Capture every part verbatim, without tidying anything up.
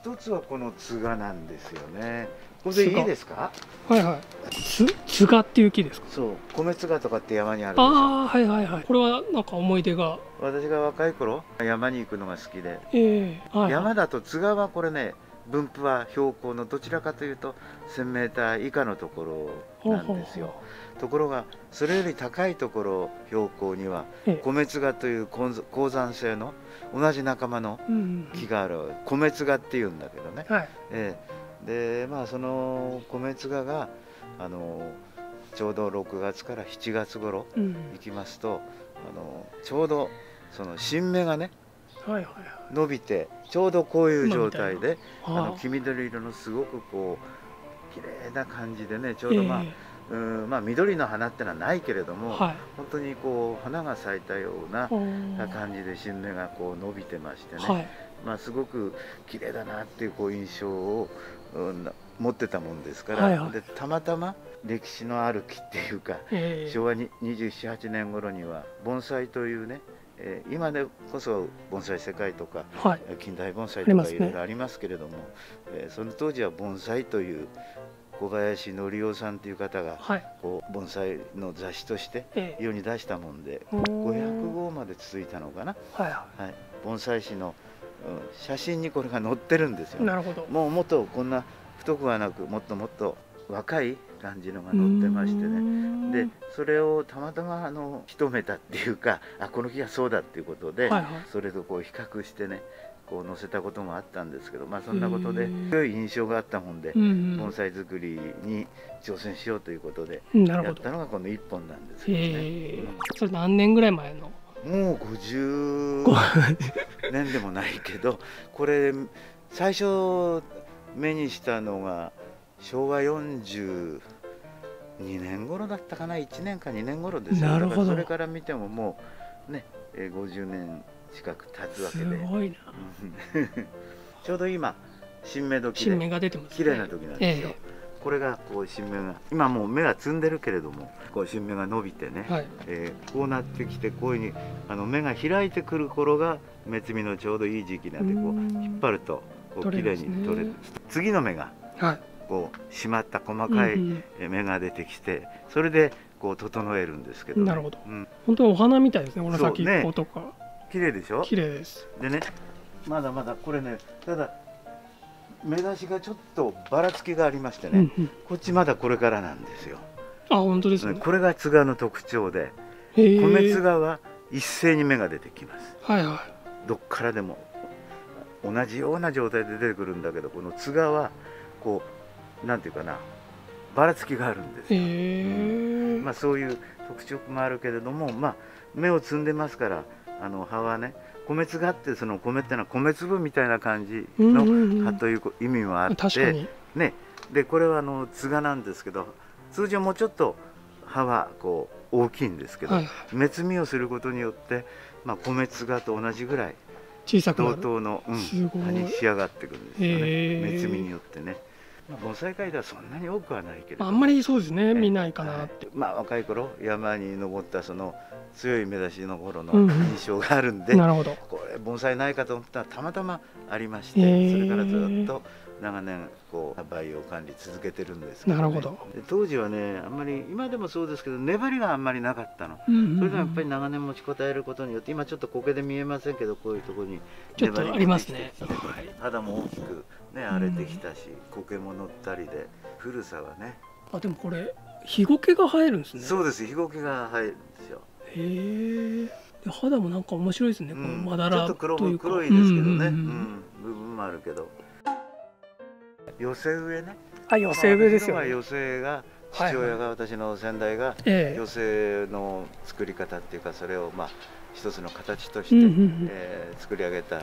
一つはこのつがなんですよね。これでいいですか？はいはい。つつがっていう木ですか？そう、米つがとかって山にあるんですよ。ああ、はいはいはい。これはなんか思い出が。私が若い頃山に行くのが好きで、えーはいはい、山だとつがはこれね、分布は標高のどちらかというと せんメーター 以下のところなんですよ。ところがそれより高いところ標高には米つがという高山性の同じ仲間の木がある。米つがっていうんだけどね、はい、えー、でまあその米つががあのちょうどろくがつからしちがつ頃行きますと、あのちょうどその新芽がね、はいはいはい、伸びてちょうどこういう状態で、あの黄緑色のすごくこう綺麗な感じでね、ちょうどまあ、えー、うんまあ緑の花ってのはないけれども、はい、本当にこう花が咲いたような感じで新芽がこう伸びてましてね、はい、まあすごく綺麗だなっていうこう印象を、うん、持ってたもんですから、はいはい、でたまたま歴史のある木っていうか、えー、昭和ににじゅうななはちねん頃には盆栽というね、今でこそ盆栽世界とか、はい、近代盆栽とかいろいろありますけれども、ね、その当時は盆栽という小林則夫さんという方が、はい、こう盆栽の雑誌として世に出したもんで、えー、ごひゃくごうまで続いたのかな、はいはいはい、盆栽誌の写真にこれが載ってるんですよ。なるほど。もうもっとこんな太くはなく、もっともっと若い感じのが載ってましてね、でそれをたまたまあの一目だっていうか、あこの木がそうだっていうことで、はいはい、それとこう比較してねこう載せたこともあったんですけど、まあそんなことで強い印象があったもんで、盆栽作りに挑戦しようということでやったのがこのいっぽんなんですけどね。えー、それ何年ぐらい前の？もうごじゅうねんでもないけどこれ最初目にしたのが昭和よんじゅうにねん頃だったかな、いちねんかにねん頃ですよ。だからそれから見てももうねごじゅうねん近く経つわけで、すごいなちょうど今新芽時で綺麗な時なんですよ。えー、これがこう新芽が今もう芽が摘んでるけれども、こう新芽が伸びてね、はい、えー、こうなってきて、こういうふうにあの芽が開いてくる頃が芽摘みのちょうどいい時期なんで、こう引っ張るとこう綺麗に取れる。次の芽が、はい、こう締まった細かい芽が出てきて、それでこう整えるんですけど。なるほど。本当にお花みたいですね。この先っぽとか綺麗でしょ。綺麗です。でね、まだまだこれね、ただ芽出しがちょっとばらつきがありましてね、こっちまだこれからなんですよ。あ、本当ですね。これがつがの特徴で、米つがは一斉に芽が出てきます。はいはい。どっからでも同じような状態で出てくるんだけど、このつがはこうなんていうかな、ばらつきがあるんですよ。えーうん、まあそういう特徴もあるけれども、まあ芽を摘んでますから、あの葉はね、米つがって、その米ってのは米粒みたいな感じの葉という意味もあってね。でこれはあのつがなんですけど、通常もうちょっと葉はこう大きいんですけど、はい、芽摘みをすることによって、まあ、米つがと同じぐらい小さくなる同等の、うん、葉に仕上がってくるんですよね、えー、芽摘みによってね。盆栽界ではそんなに多くはないけれど、あんまりそうですね、見ないかなって、はい、まあ若い頃山に登ったその強い芽出しの頃の印象があるんで、うん、なるほど。これ盆栽ないかと思ったらたまたまありまして、えー、それからずっと長年こう培養管理続けてるんですけど、ね、なるほど。で当時はね、あんまり今でもそうですけど粘りがあんまりなかったの。それがやっぱり長年持ちこたえることによって、今ちょっと苔で見えませんけど、こういうところに粘りがありますね。肌も大きくね、荒れてきたし、苔も乗ったりで、古さはね。あ、でもこれ、ヒゴケが生えるんですね。そうです、ヒゴケが生えるんですよ。へえ。肌もなんか面白いですね。うん、このまだらというか。ちょっと黒、黒いですけどね。うん、部分もあるけど。寄せ植えね。あ、寄せ植えですよね。寄せが、父親が、私の先代が、寄せの作り方っていうか、それをまあ。一つの形としてえ作り上げた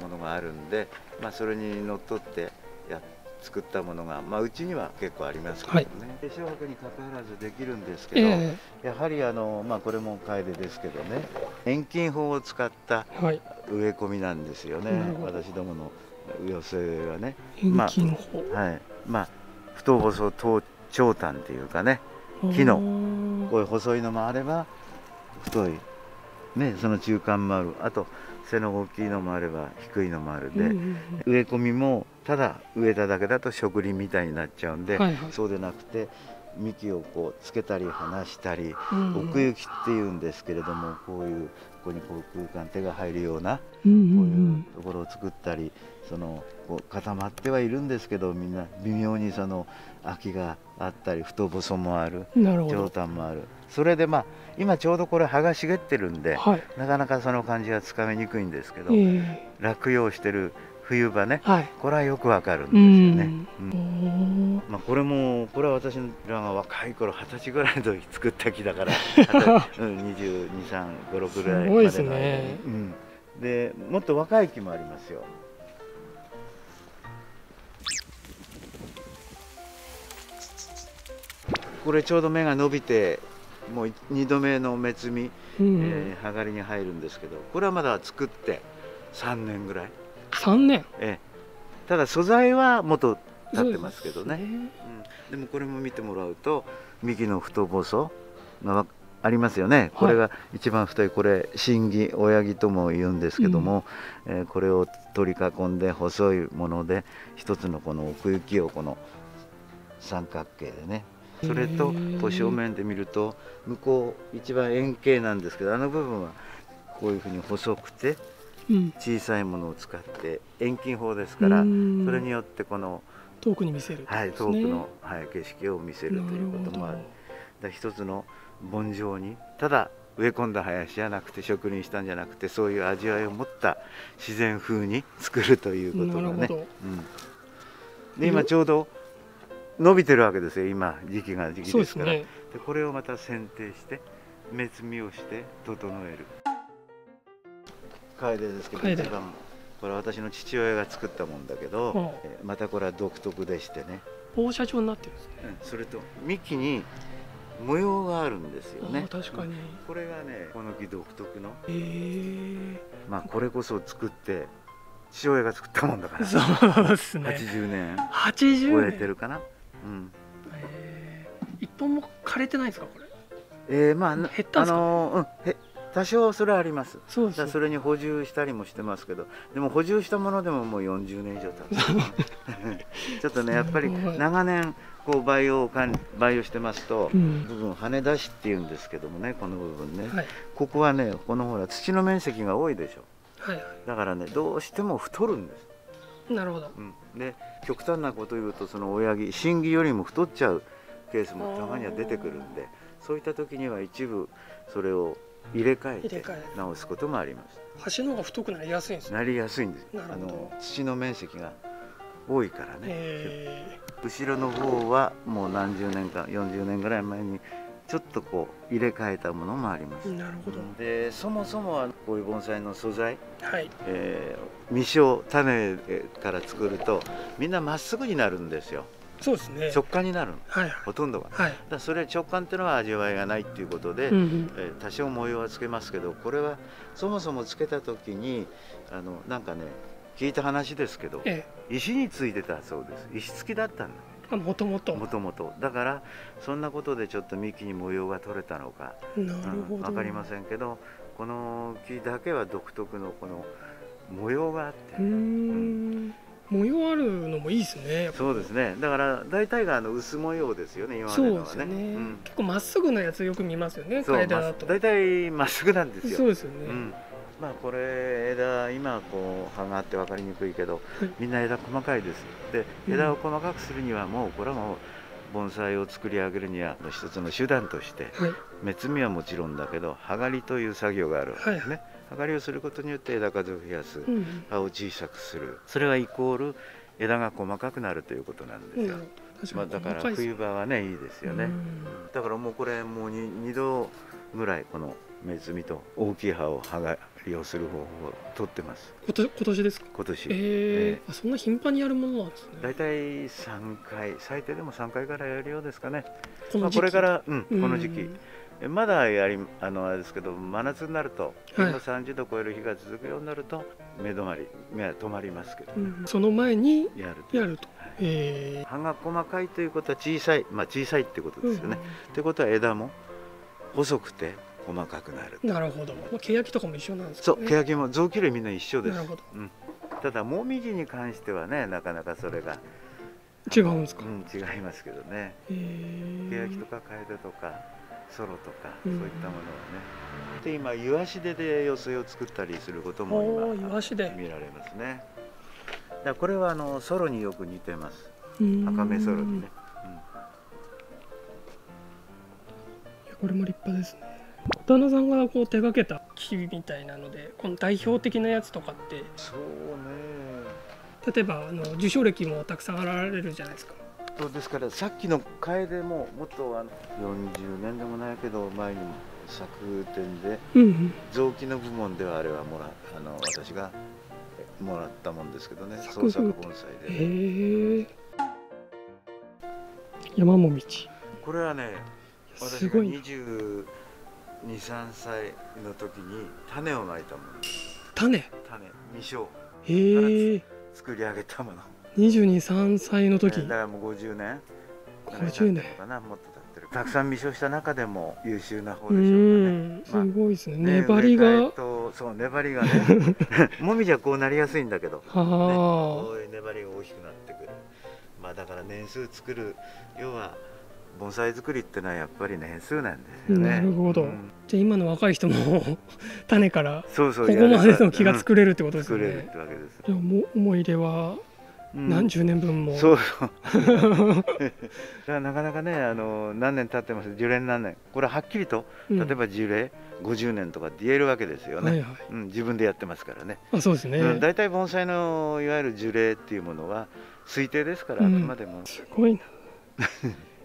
ものがあるんで、まあそれにのっとってや作ったものが、まあうちには結構ありますけどね。小学にかかわらずできるんですけど、やはりあのまあこれも楓ですけどね、遠近法を使った植え込みなんですよね。私どもの寄せはね、まあはい、まあ太細と長短っていうかね、木のこういう細いのもあれば太い。ね、その中間もある、あと背の大きいのもあれば低いのもあるで、うん、うん、植え込みもただ植えただけだと植林みたいになっちゃうんで、はいはい、そうでなくて幹をこうつけたり離したり、うん、奥行きっていうんですけれども、こういうここにこう空間手が入るようなこういうところを作ったり、そのこう固まってはいるんですけど、みんな微妙にその空きがあったり太細もある、長短もある。それでまあ今ちょうどこれ葉が茂ってるんで、はい、なかなかその感じはつかめにくいんですけど、えー、落葉してる冬場ね、はい、これはよくわかるんですよね。うん、まあこれもこれは私らが若い頃二十歳ぐらいの時作った木だから、にじゅうに、さん、ご、ろくぐらいまでの間に。すごいですね。うん、でもっと若い木もありますよ。これちょうど芽が伸びてもうにどめの芽摘み、うんえー、葉刈りに入るんですけど、これはまだ作ってさんねんぐらい。さんねん、ええ、ただ素材は元立ってますけどね。 そうですね、うん、でもこれも見てもらうと幹の太細がありますよね、はい、これが一番太い、これ真木親木とも言うんですけども、うんえー、これを取り囲んで細いもので一つのこの奥行きをこの三角形でね、それとこう正面で見ると向こう一番円形なんですけど、あの部分はこういうふうに細くて小さいものを使って遠近法ですから、それによってこの遠くに見せる、はい、遠くの、はい、景色を見せるということもある。だ一つの盆状にただ植え込んだ林じゃなくて、植林したんじゃなくて、そういう味わいを持った自然風に作るということがね、うん、で今ちょうど伸びてるわけですよ。今時期が時期ですから。でこれをまた剪定して芽摘みをして整える。楓ですけど、一番これは私の父親が作ったもんだけど、またこれは独特でしてね、放射状になってるんですね。それと幹に模様があるんですよね。確かにこれがね、この木独特の、まあこれこそ作って父親が作ったもんだから、そうですね、はちじゅうねん超えてるかな。うん、えー、一本も枯れてないですかこれ。ええー、まあ減ったんですか。あのー、うん、へ多少それはあります。そうですね。それに補充したりもしてますけど、でも補充したものでももうよんじゅうねん以上経ってちょっとねやっぱり長年こう培養管理培養してますと、うん、部分跳ね出しっていうんですけどもね、この部分ね、はい、ここはね、このほら土の面積が多いでしょ。はいはい、だからねどうしても太るんです。なるほど。うん、で極端なこと言うとその親木真木よりも太っちゃうケースもたまには出てくるんで、そういった時には一部それを入れ替えて直すこともあります。端の方が太くなりやすいんですね。なりやすいんです。あの土の面積が多いからね。後ろの方はもう何十年かよんじゅうねんぐらい前にちょっとこう入れ替えたものもあります。なるほど。で、そもそもはこういう盆栽の素材、はい、えー、未生種から作るとみんなまっすぐになるんですよ。そうですね。直感になるの。はい、ほとんどが。はい、だそれ直感っていうのは味わいがないっていうことで、うんうん、えー、多少模様はつけますけど、これはそもそもつけた時にあのなんかね聞いた話ですけど、ええ、石についてたそうです。石付きだったんだ。もともともともとだから、そんなことでちょっと幹に模様が取れたのか分かりませんけど、この木だけは独特のこの模様があって、うん、模様あるのもいいですね。そうですね。だから大体があの薄模様ですよね、今までのはね。結構まっすぐなやつよく見ますよね。そうだと大体まっすぐなんですよ。そうですよね。うん、まあこれ枝今こう葉があって分かりにくいけど、みんな枝細かいです。で枝を細かくするにはもうこれはもう盆栽を作り上げるには一つの手段として芽摘みはもちろんだけど、葉刈りという作業があるわけですね。葉刈りをすることによって枝数を増やす、葉を小さくする、それはイコール枝が細かくなるということなんですよ。まあだから冬場はねいいですよね。だからもうこれもう二度ぐらいこの芽摘みと大きい葉を葉が利用する方法を取ってます。こと今年ですか？今年。ええー、そんな頻繁にやるものなんですね。だいたい三回、最低でも三回からやるようですかね。まあこれから、うん、この時期。まだやりあのあれですけど、真夏になると今さんじゅうど超える日が続くようになると、はい、目止まり目は止まりますけど、ね、うん、その前にやると。やると。ええー。葉が細かいということは小さい、まあ小さいってことですよね。うん、ってことは枝も細くて。細かくなる。なるほど。まあ、欅とかも一緒なんですかね。そう、欅も雑木類みんな一緒です。なるほど。うん。ただモミジに関してはね、なかなかそれが違うんですか、うん、違いますけどね、ケヤキとかカエデとかソロとかそういったものはね、うん、で今イワシデで寄せを作ったりすることも今見られますね。だこれはあのソロによく似てます、赤目ソロにね、うん、いやこれも立派ですね。旦那さんがこう手がけた木みたいなので、この代表的なやつとかって、そうね、例えばあの受賞歴もたくさんあられるじゃないですか。そうですから、さっきの楓ももっとあのよんじゅうねんでもないけど前にも作展で、うん、うん、雑木の部門ではあれはもらあの私がもらったもんですけどね、創作盆栽で、ね、山もみち、これはね私がにじゅうに、さんさいの時に種をまいたものです。種種未生から作り上げたもの。にじゅうに、さんさいの時、だからもうごじゅうねんごじゅうねんかな、もっと経ってる。たくさん未生した中でも優秀な方でしょうかね。すごいですね、粘りが。そう粘りがね、もみじはこうなりやすいんだけど、こういう粘りが大きくなってくる。まあだから年数作る、要は盆栽作りってのはやっぱり年数なんですよね。なるほど、うん、じゃあ今の若い人も種からここまでの木が作れるってことですよね、うん、作れるってわけです。じゃあも思い入れは何十年分も、うん、そうそうなかなかね、あの何年経ってます、樹齢何年、これはっきりと例えば樹齢ごじゅうねんとかって言えるわけですよね、はい、はい、うん、自分でやってますからね。あ、そうですね、うん、大体盆栽のいわゆる樹齢っていうものは推定ですから、あくまでも、うん、すごいな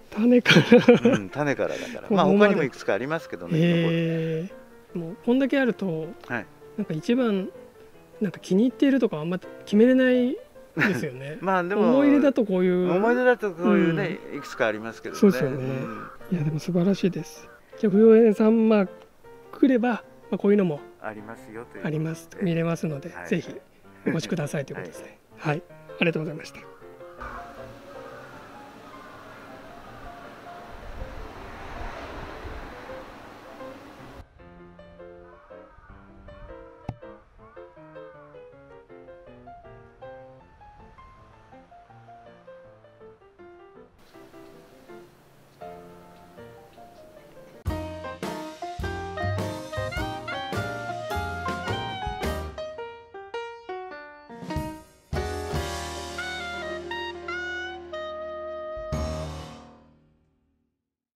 種から、うん、種からだから、まあ他にもいくつかありますけどね。ええ、もうこんだけあると、はい、なんか一番なんか気に入っているとかあんま決めれないですよね。まあでも思い出だとこういう思い出だとこういうね、うん、いくつかありますけどね。そうですよね。うん、いやでも素晴らしいです。じゃあ楓園さん、まあ来れば、まあこういうのもありますよというあります見れますので、はい、ぜひお越しくださいということですね。はい、はい、ありがとうございました。